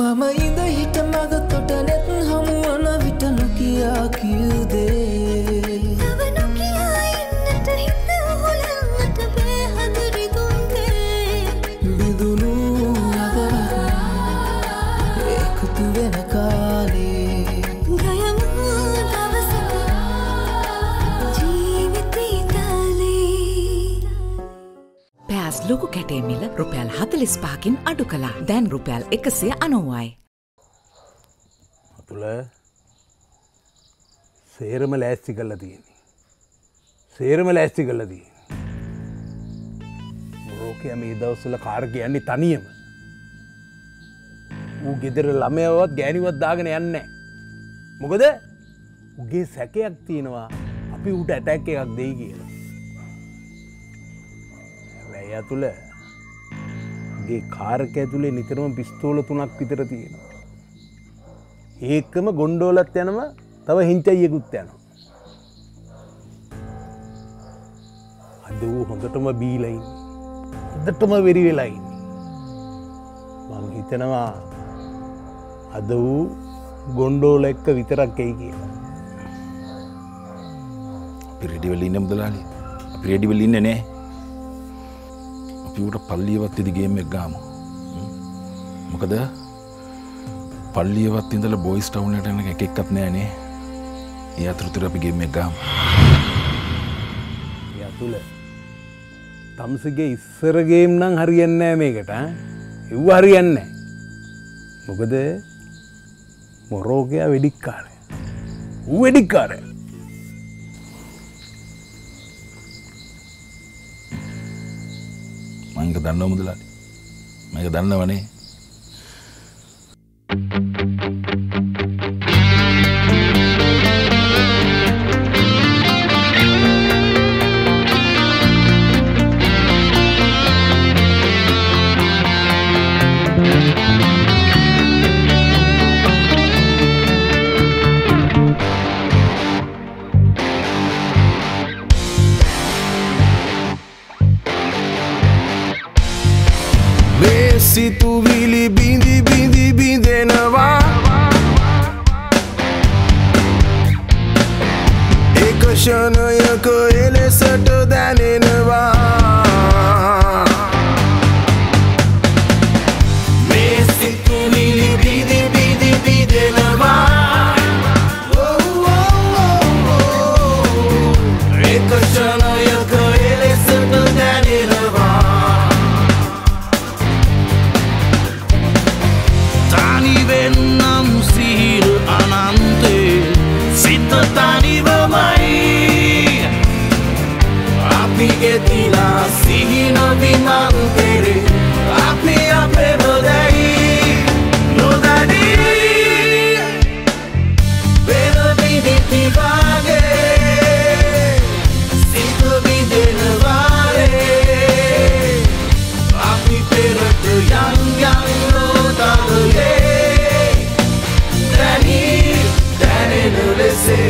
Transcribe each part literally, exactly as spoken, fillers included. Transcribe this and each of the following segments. Mama inda hita maga totanet hamu ana vita nukia kyude tava nukia innata hita hulannata behadri dunde bidunu agara ektu vena kale gayamu tavasaka jeevithe tale past loku kete mila rupayal හතළිස් පහකින් kin adu kala dan rupayal එකසිය අනවයයි අතුල සේරම ලෑස්ති කරලා තියෙන්නේ සේරම ලෑස්ති කරලා තියෙන්නේ මොරෝකියා මේ දවස්වල කාර් ගියන්නේ තනියම ඌ ගෙදර ළමයවත් ගෑණිවත් දාගෙන යන්නේ නැහැ මොකද ඌගේ සැකයක් තියෙනවා අපි ඌට ඇටැක් එකක් දෙයි කියලා ya tule ge car එක ඇතුලේ නිතරම පිස්තෝල තුනක් විතර තියෙනවා. ඒකම ගොන්ඩෝලත් යනවා තව හින්චයියෙකුත් යනවා. අද ඌ හොඳටම බීලා ඉන්නේ. හොඳටම වෙරි වෙලා ඉන්නේ. මම හිතනවා අද ඌ ගොන්ඩෝල එක්ක විතරක් එයි කියලා. අපි රෙඩි වෙලා ඉන්නේ මුදලාලි. අපි රෙඩි වෙලා ඉන්නේ නෑ. ඌට පල්ලියවත් ඉදි ගේම් එක ගාමු. මොකද පල්ලියවත් ඉඳලා බොයිස් ටවුන් එකට යන එක එක්කත් නෑ නේ. ඒ අතරතුර අපි ගේම් එක ගාමු. යා තුල. තම්සගේ ඉස්සර ගේම් නම් හරියන්නේ නෑ මේකට ඈ. ඒව හරියන්නේ නෑ. මොකද මොරෝකියා වෙඩික්කාරය. ඌ වෙඩික්කාරය. මේක දන්නව මුදලාලි. මේක දන්නවනේ. සිතුවිලි බිඳි බිඳි බිඳෙනවා එක ශනයක එලෙසට දැනෙනවා මේ සිතුවිලි බිඳි බිඳි බිඳෙනවා එක ශනයක එලෙසට දැනෙනවා Ketila sihina vinantere api ape nodai nodai vena viditi vage situ videnvare api perat yang yang nodale dani dani nulese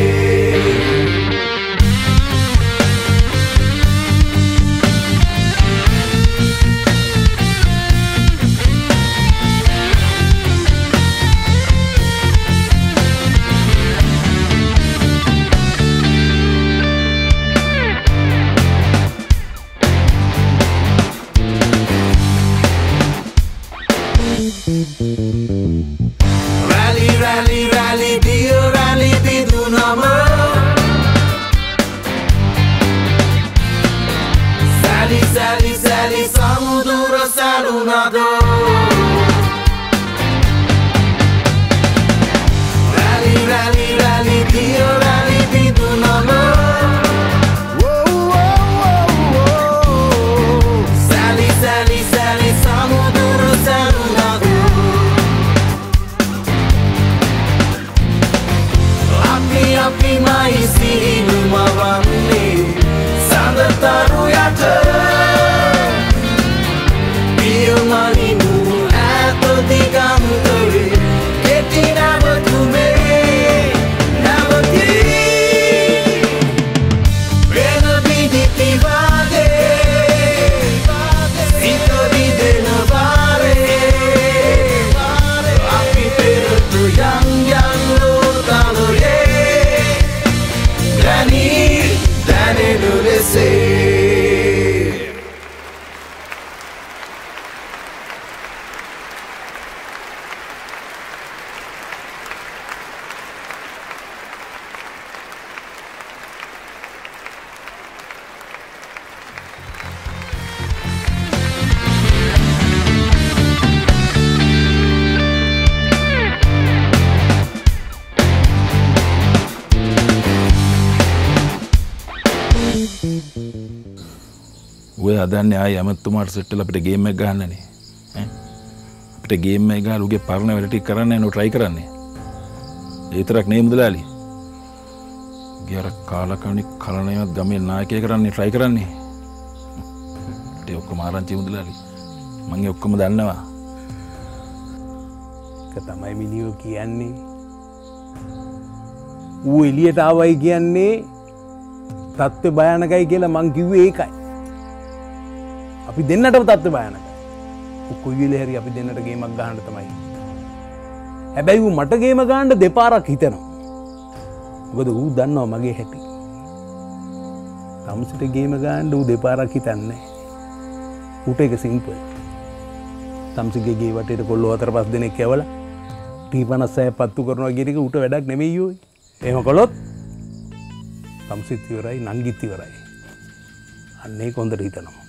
Sali, sali, sali, samudra, saluna හදන්නේ ආයේ අමතුමාට සෙට් වෙලා අපිට ගේම් එක ගහන්නනේ ඈ අපිට ගේම් එක ගහලා උගේ පරණ වැඩ ටික කරන්නේ නෝ try කරන්නේ ඒ විතරක් නේ මුදලාලි ගියර කාලකණි කලණයවත් ගමේ නායකය කරන්නේ try කරන්නේ ඒ ඔක්කොම ආරංචි මුදලාලි මම ඒ ඔක්කොම දන්නවා ඒක තමයි මිනිහෝ කියන්නේ ඌ එළියට ආවයි කියන්නේ තත්ත්වය භයානකයි කියලා මං කිව්වේ ඒකයි අපි දෙන්නටම තත්ත්වය භයානකයි. කොයි වෙලේ හරි අපි දෙන්නට ගේමක් ගහන්න තමයි. හැබැයි ඌ මට ගේම ගහන්න දෙපාරක් හිතනවා. මොකද ඌ දන්නවා මගේ හැටි. තමුසට ගේම ගහන්න ඌ දෙපාරක් හිතන්නේ. ඌට ඒක සිම්පල්. තමුසගේ ගේ වටේට කොල්ලෝ හතර පහ දෙනෙක් කැවලා ටී පනස් හය පත්තු කරනවා කියන එක ඌට වැඩක් නෙමෙයි යෝයි. එහෙම කළොත් තමුසිත් ඉවරයි නංගිත් ඉවරයි. අන්න ඒක හොඳට හිතනවා.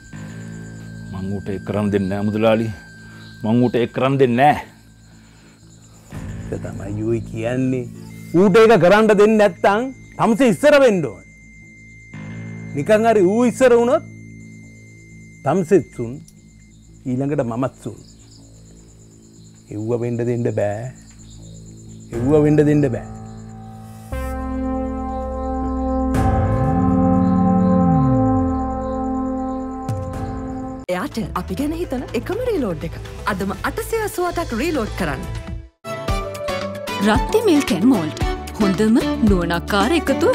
මංගුට එක් කරන් දෙන්නේ නැහැ මුදලාලි මංගුට එක් කරන් දෙන්නේ නැහැ ඒක තමයි යෝයි කියන්නේ ඌට ඒක කරන් දෙන්නේ නැත්තම් තමුසේ ඉස්සර වෙන්න ඕනේ නිකන් හරි ඌ ඉස්සර වුණොත් තමුසෙත් උන් ඊළඟට මමත් උන් එව්ව වෙන්න දෙන්න බෑ එව්ව වෙන්න දෙන්න බෑ එයාට අපි ගැන හිතන එකම රීලෝඩ් එක අදම අටසිය අසූ අටක් රීලෝඩ් කරන්න. රත්ති මිල්ක් ඇන් මෝල්ට් හොඳම නුවණක්කාර එකතුව.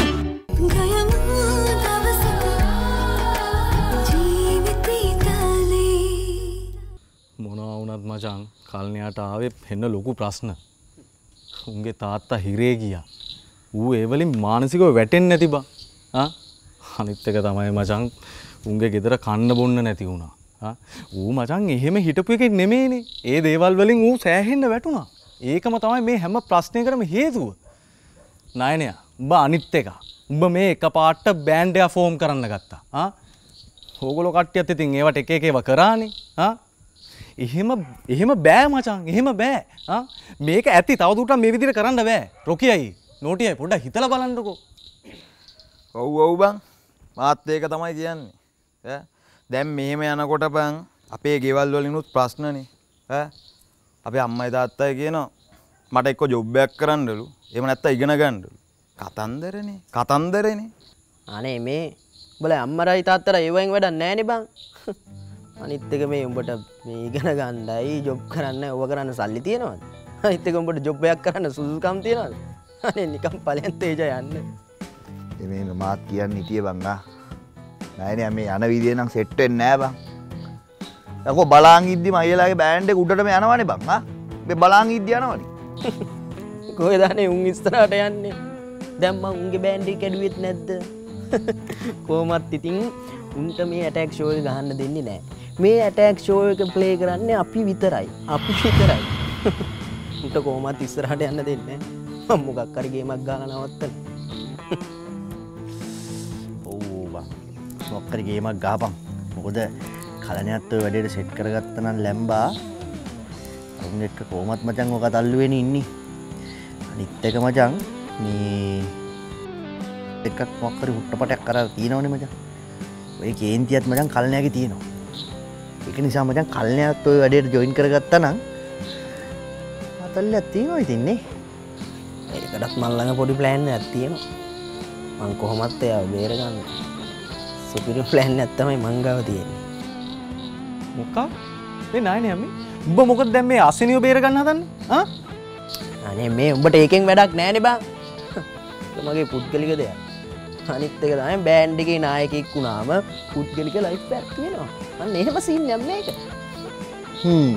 මොනවා වුණත් මචං කල්නියාට ආවේ වෙන ලොකු ප්‍රශ්න. උන්ගේ තාත්තා හිරේ ගියා. ඌ ඒ වලින් මානසිකව වැටෙන්නේ නැති බං. ආ අනිත් එක තමයි මචං උන්ගේ ගෙදර කන්න බොන්න නැති වුණා. ඌ මචං එහෙම හිටපු එකෙක් නෙමෙයිනේ. ඒ දේවල් වලින් ඌ සෑහෙන්න වැටුණා. ඒකම තමයි මේ හැම ප්‍රශ්නයකටම හේතුව. නයනයා, උඹ අනිත් එක. උඹ මේ එකපාරට බෑන්ඩ් එක ෆෝම් කරන්න ගත්තා. ආ? ඕගොල්ලෝ කට්ටියත් ඉතින් ඒවට එක එක ඒවා කරානේ. ආ? එහෙම එහෙම බෑ මචං. එහෙම බෑ. ආ? මේක ඇති තවදුරටත් මේ විදිහට කරන්න බෑ. රොකියයි, නෝටියයි පොඩ්ඩක් හිතලා බලන්නකෝ. ඔව් ඔව් බං. මාත් ඒක තමයි කියන්නේ. ඈ? දැන් මෙහෙම යනකොට බං අපේ ගෙවල් වලිනුත් ප්‍රශ්නනේ ඈ අපේ අම්මයි තාත්තයි කියනවා මට එක්ක ජොබ් එකක් කරන්නලු එහෙම නැත්තම් ඉගෙන ගන්නලු කතන්දරනේ කතන්දරනේ අනේ මේ උඹලා අම්මරයි තාත්තලා ඒ වයින් වැඩක් නැහනේ බං අනිත් එක මේ උඹට මේ ඉගෙන ගන්නයි ජොබ් කරන්න ඕවා කරන්න සල්ලි තියනවද අනිත් එක උඹට ජොබ් එකක් කරන්න සුදුසුකම් තියනවද අනේ නිකන් ඵලයන් තේජා යන්නේ එමේ මාත් කියන්නේ හිටියේ බං ආ නෑනේ මේ යන විදිය නම් සෙට් වෙන්නේ නෑ බං. යකෝ බලාන් ඉද්දි මම අයලාගේ බෑන්ඩ් එක උඩටම යනවනේ බං. ආ මේ බලාන් ඉද්දි යනවනේ. කොහෙද අනේ උන් ඉස්සරහට යන්නේ. දැන් මං උන්ගේ බෑන්ඩ් එක කැඩුවෙත් නැද්ද? කොහොමත් ඉතින් උන්ට මේ ඇටැක් ෂෝ එක ගහන්න දෙන්නේ නෑ. මේ ඇටැක් ෂෝ එක ප්ලේ කරන්නේ අපි විතරයි. අපි විතරයි. උන්ට කොහොමත් ඉස්සරහට යන්න දෙන්නේ නෑ. මම මොකක් හරි ගේමක් ගහලා නවත්තන්න. මොක්කර ගේමක් ගහපන්. මොකද කලණයත් ඔය වැඩේට සෙට් කරගත්ත නම් ලැම්බා. අරුන් එක්ක කොහොමත් මචං ඔක තල්ලු වෙන්නේ ඉන්නේ. අනිත් එක මචං මේ එකක් මොක්කර හුට්ටපටයක් කරලා තියෙනවනේ මචං. ඔය කේන්තියත් මචං කලණයාගේ තියෙනවා. ඒක නිසා මචං කලණයත් ඔය වැඩේට ජොයින් කරගත්ත නම් අතල්ලයක් තියෙනවා ඉතින් නේ. ඒකටත් මල් ළඟ පොඩි ප්ලෑන් එකක් තියෙනවා. මං කොහොමත් එයා බේරගන්නවා. සුපිරි ප්ලෑන් එකක් තමයි මං ගාව තියෙන්නේ. මොකක්? මේ නෑනේ අම්මේ. උඹ මොකද දැන් මේ අසිනියෝ බේර ගන්න හදන්නේ? ආ? අනේ මේ උඹට ඒකෙන් වැඩක් නෑනේ බං. ඒක මගේ පුද්ගලික දෙයක්. අනිත් එක තමයි බෑන්ඩ් එකේ නායකයෙක් වුණාම පුද්ගලික ලයිෆ් එකක් තියෙනවා. අන්න එහෙම සීන් එකක් මේක. හ්ම්.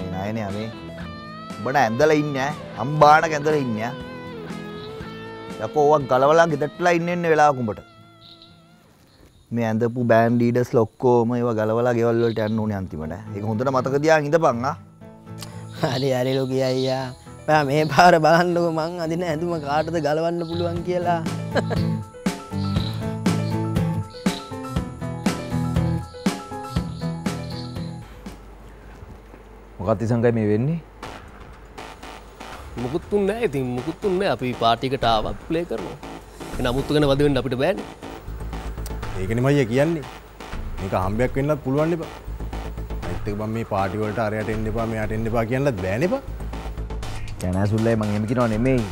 මේ නෑනේ අම්මේ. උඹට ඇඳලා ඉන්නේ ඈ. අම්බාණක ඇඳලා ඉන්නේ ඈ. යකෝ ඔවක් ගලවලා ගෙදට්ටලා ඉන්න එන්න වෙලාවක උඹට මේ ඇඳපු බෑන්ඩ් ලීඩර්ස් ලොක්කෝම ඒවා ගලවලා ගෙවල් වලට යන්න ඕනේ අන්තිමට. ඒක හොඳට මතක තියාගෙන ඉඳපන් ආ. හරි හරි ලෝකේ අයියා. බා මේ පාර බලන්නකෝ මං අදින ඇඳුම කාටද ගලවන්න පුළුවන් කියලා. මොකක්ද සංගය මේ වෙන්නේ? මුකුත් තුන්නේ නැහැ ඉතින් මුකුත් තුන්නේ නැහැ අපි පාටි එකට ආවත් ප්ලේ කරනවා. ඒ නමුත් උගෙන වද වෙන්න අපිට බෑනේ. ඒකනේ මයියා කියන්නේ. මේක හම්බයක් වෙන්නත් පුළුවන් නේපා. ඒත් එක මම මේ පාටි වලට අරයට එන්න එපා මෙයාට එන්න එපා කියන්නත් බෑ නේපා. ජනසුල්ලයි මම එහෙම කියනවා නෙමෙයි.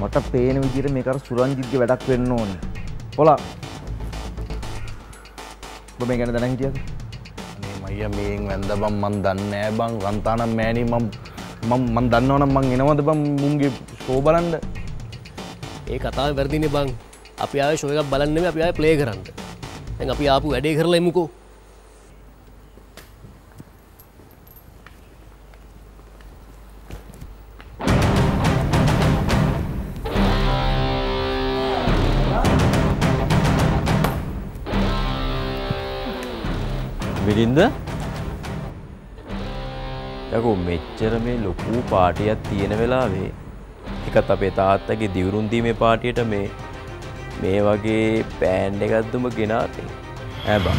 මට පේන විදිහට මේක අර සුරංජිත්ගේ වැඩක් වෙන්න ඕනේ. පොලා. ඔබ මේ ගැන දැනන් කියද? මේ මයියා මේෙන් වැන්ද බං මන් දන්නේ නෑ බං රන්තානම් මෑණි මම මම මන් දන්නවනම් මං එනවද බං මුංගේ ෂෝ බලන්න. ඒ කතාව වැරදිනේ බං. අපි ආවේ ෂෝ එකක් බලන්න නෙමෙයි අපි ආවේ ප්ලේ කරන්න. දැන් අපි ආපු වැඩේ කරලා ඉමුකෝ. විලින්ද? යකෝ මෙච්චර මේ ලොකු පාටියක් තියෙන වෙලාවේ එකත් අපේ තාත්තගේ දිවුරුන් දීමේ පාටියට මේ මේ වගේ පෑන් එකක් දුම ගෙනාතේ ඈ බං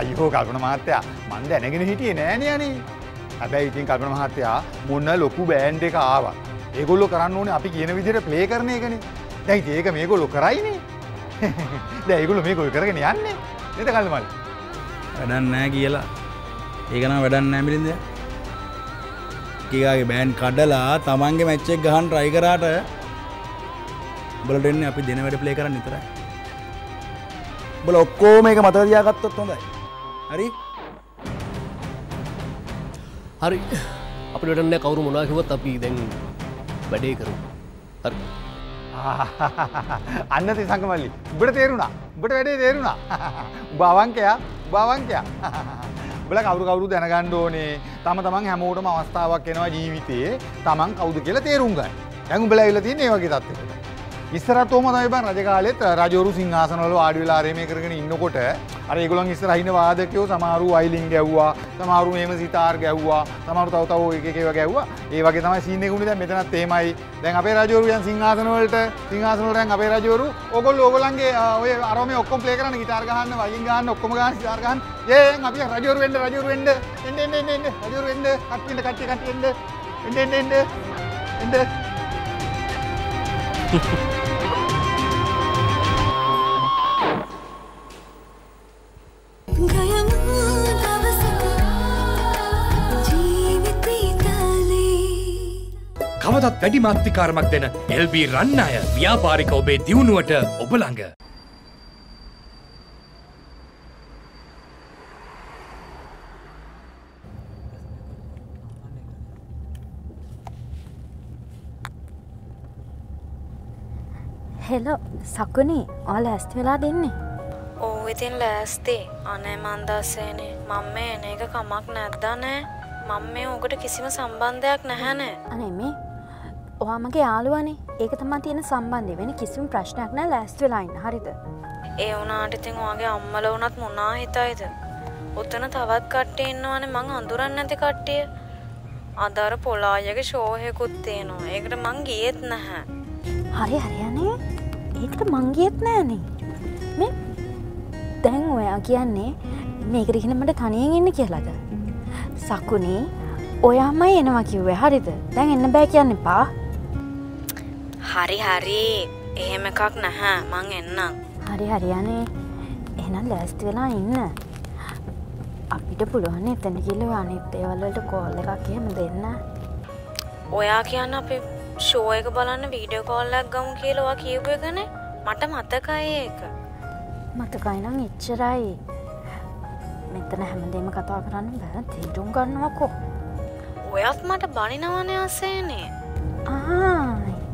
අයියෝ කල්පනා මහත්තයා මන් දැනගෙන හිටියේ නෑනේ අනේ හැබැයි ඉතින් කල්පනා මහත්තයා මොන ලොකු බෑන්ඩ් එක ආවා ඒගොල්ලෝ කරන්න ඕනේ අපි කියන විදිහට ප්ලේ කරන එකනේ දැන් ඉතින් ඒක මේගොල්ලෝ කරයිනේ දැන් ඒගොල්ලෝ මේකෝ කරගෙන යන්නේ නේද කල්මල් වැඩක් නෑ කියලා ඒක නම් වැඩක් නෑ මිලින්ද ගේ බෑන් කඩලා තමන්ගේ මැච්චෙක් ගහන් try කරාට උඹලට එන්නේ අපි දෙන වැඩ ප්ලේ කරන්න විතරයි. උඹලා ඔක්කොම මේක මතක තියාගත්තොත් හොඳයි. හරි? හරි. අපිට වැඩන්නේ කවුරු මොනවා කිව්වත් අපි දැන් වැඩේ කරමු. හරි. අන්න තිසංග මල්ලි. උඹට තේරුණා. උඹට වැඩේ තේරුණා. උඹ අවංකයා. උඹ අවංකයා. උඹලා කවුරු කවුරුද දැනගන්න ඕනේ. තම තමන් හැමෝටම අවස්ථාවක් එනවා ජීවිතයේ තමන් කවුද කියලා තේරුම් ගන්න. දැන් උඹලා ඇවිල්ලා තියෙන්නේ මේ වගේ තත්ත්වයකට. ඉස්සරහට ඕම තමයි බං රජ කාලෙත් රජවරු සිංහාසනවල වාඩි වෙලා ආරේ මේ කරගෙන ඉන්නකොට අර ඒගොල්ලන් ඉස්සරහ ඉන්න වාදකයෝ සමහරු වයිලින් ගැව්වා, සමහරු මේම සිතාර් ගැව්වා, සමහරු තව තව එක එක ඒවා ගැව්වා. ඒ වගේ තමයි සීන් එක උනේ දැන් මෙතනත් එහෙමයි. දැන් අපේ රජවරු යන් සිංහාසනවලට සිංහාසනවල දැන් අපේ රජවරු ඕගොල්ලෝ ඕගොල්ලන්ගේ ඔය අරෝමේ ඔක්කොම ප්ලේ කරන්න, গিitar ගහන්න, වයිලින් ගහන්න, ඔක්කොම ගහන්න, සිතාර් ගහන්න. ඒෙන් අපි රජවරු වෙන්න රජවරු වෙන්න එන්න එන්න එන්න එන්න රජවරු වෙන්න කට්ටියට කට්ටිය කට්ටිය එන්න එන්න එන්න එන්න එන්න කවදත් වැඩි මාත්‍රිකාරමක් දෙන එල් බී රන්නාය ව්‍යාපාරික ඔබේ දියුණුවට ඔබ ළඟ හෙලෝ සකුනේ ඔයාල ඇස්ති වෙලා දෙන්නේ ඕ ඉතින් ලෑස්ති අනේ මන් දස්සේනේ මම මේ එන එක කමක් නැද්දානේ මම මේ උකට කිසිම සම්බන්ධයක් නැහැනේ අනේ මේ ඔයා මගේ යාළුවානේ ඒක තමයි තියෙන සම්බන්ධය වෙන කිසිම ප්‍රශ්නයක් නැහැ ලෑස්ති වෙලා ඉන්න හරිද ඒ වුණාට ඉතින් ඔයාගේ අම්මලා වුණත් මොනා හිතයිද උතන තවත් කට්ටිය ඉන්නවනේ මං අඳුරන්නේ නැති කට්ටිය අදාර පොලායගේ ෂෝ එකකුත් තියෙනවා ඒකට මං ගියෙත් නැහැ හරි හරි අනේ ඒකට මංගියෙත් නෑනේ මේ දැන් ඔයා කියන්නේ මේකට ඉගෙන මට තනියෙන් ඉන්න කියලාද සකුනේ ඔයාමයි එනවා කිව්වේ හරිද දැන් එන්න බෑ කියන්න එපා හරි හරි එහෙම එකක් නැහැ මං එන්නම් හරි හරි අනේ එහෙනම් ලෑස්ති වෙලා ඉන්න අපිට පුළුවන් එතන ගිහලා අනිත් ඒවල් වලට කෝල් එකක් එහෙම දෙන්න ඔයා කියන්න අපි ෂෝ එක බලන්න වීඩියෝ කෝල් එකක් ගමු කියලා ඔයා කියපු එකනේ මට මතකයි ඒක මතකයි නම් එච්චරයි මෙතන හැමදේම කතා කරන්න බෑ තීරුම් ගන්නවකෝ ඔයත් මට බනිනවනේ ආසේනේ ආ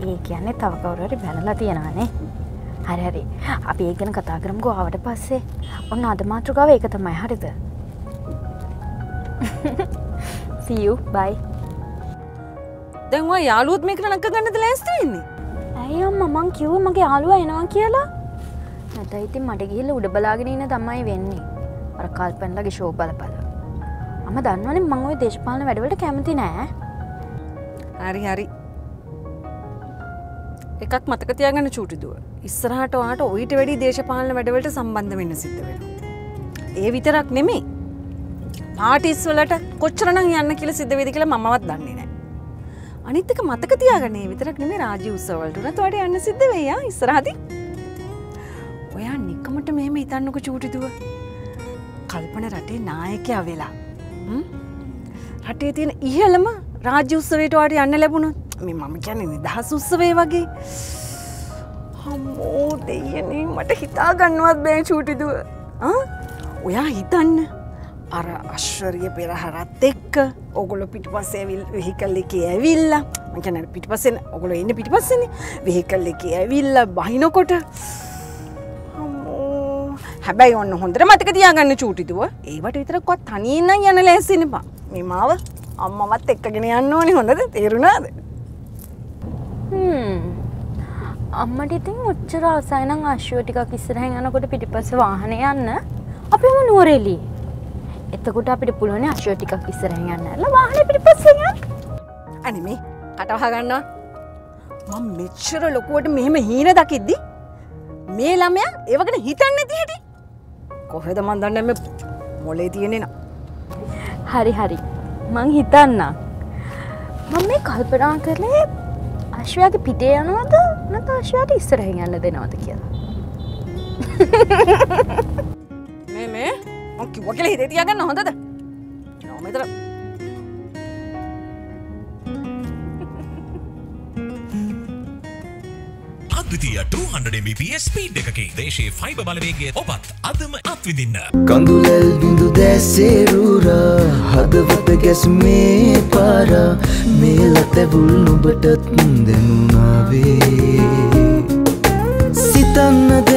ඒ කියන්නේ තව කවුරු හරි බැනලා තියනවානේ හරි හරි අපි ඒක ගැන කතා කරමුකෝ ආවට පස්සේ ඔන්න අද මාතෘකාව ඒක තමයි හරිද see you bye දැන් ඔය යාළුවොත් මේකට ලංක ගන්නද ලෑස්ති වෙන්නේ? ඇයි අම්මා මං කිව්වා මගේ යාළුවා එනවා කියලා? නැත්නම් ඉතින් මට ගිහිල්ලා උඩ බලාගෙන ඉන්න තමයි වෙන්නේ. අර කල්පන්ලාගේ ෂෝ බලපළ. අම්මා දන්නවනේ මං ওই දේශපාලන වැඩවලට කැමති නෑ. හරි හරි. එකක් මතක තියාගන්න චූටි දුව. ඉස්සරහට ඔයාට ඔයිට වැඩි දේශපාලන වැඩවලට සම්බන්ධ වෙන්න සිද්ධ වෙනවා. ඒ විතරක් නෙමෙයි. පාටිස් වලට කොච්චරනම් යන්න කියලා සිද්ධ වෙයිද කියලා මමවත් දන්නේ නෑ. අනිත් එක මතක තියාගන්න ඒ විතරක් නෙමෙයි රාජ්‍ය උත්සව වලට උනත් ඔයාට යන්න සිද්ධ වෙයි ආ ඉස්සරහදී මට මෙහෙම හිතන්නකො චූටිදුව. කල්පන රටේ නායකයා වෙලා. රටේ තියෙන ඉහළම රාජ්‍ය උත්සවයට ඔයාලට යන්න ලැබුණොත් මේ මම කියන්නේ නිදහස් උත්සවය වගේ. අම්මෝ දෙයනේ මට හිතා ගන්නවත් බෑ චූටිදුව. ඔයා හිතන්න අර අශ්වරිය පෙරහරත් එක්ක ඕගොල්ලෝ පිටිපස්සේ වෙහිකල් එකේ ඇවිල්ලා මම කියන්නේ පිටිපස්සෙන් ඕගොල්ලෝ එන්නේ පිටිපස්සෙන්නේ වෙහිකල් එකේ ඇවිල්ලා බහිනකොට හැබැයි ඔන්න හොඳට මතක තියාගන්න චූටිදුව. ඒවට විතරක්වත් තනියෙන් නම් යන්න ලෑස්ති වෙන්න එපා. මේ මාව අම්මවත් එක්කගෙන යන්න ඕනේ. හොඳද? තේරුණාද? හ්ම්. අම්මට ඉතින් ඔච්චර ආසයි නම් ආශ්‍රය ටිකක් ඉස්සරහින් යනකොට පිටිපස්සේ වාහනේ යන්න. අපිම නුවරඑළියේ. එතකොට අපිට පුළුවන් ආශ්‍රය ටිකක් ඉස්සරහින් යන්න. ලා වාහනේ පිටිපස්සේ යන්න. අනේ මේ කට වහ ගන්නවා. මම මෙච්චර ලොකුවට මෙහෙම හීන දකිද්දි මේ ළමයා ඒව ගැන හිතන්නේ නැති හැටි. කොහෙද මන් දන්නේ මේ මොලේ තියෙන්නේ නා. හරි හරි. මං හිතන්න. මම මේ කල්පනා කරලේ ආශ්‍රයාගේ පිටේ යනවද නැත්නම් ආශ්‍රයාට ඉස්සරහින් යන්න දෙනවද කියලා. මේ මේ මං කිව්වා කියලා හිතේ තියාගන්න හොඳද? නෝ මෙතන. අද්විතීය two hundred M B P S speed එකකින් දේශයේ ෆයිබර් බලවේගය ඔබත් අදම අත්විඳින්න. කඳුලෙල් බිඳු දැසේ රුර හදවත ගැස්මේ පාර මේලත වුල් ඔබටත් දෙන්නා වේ. සිතන්නද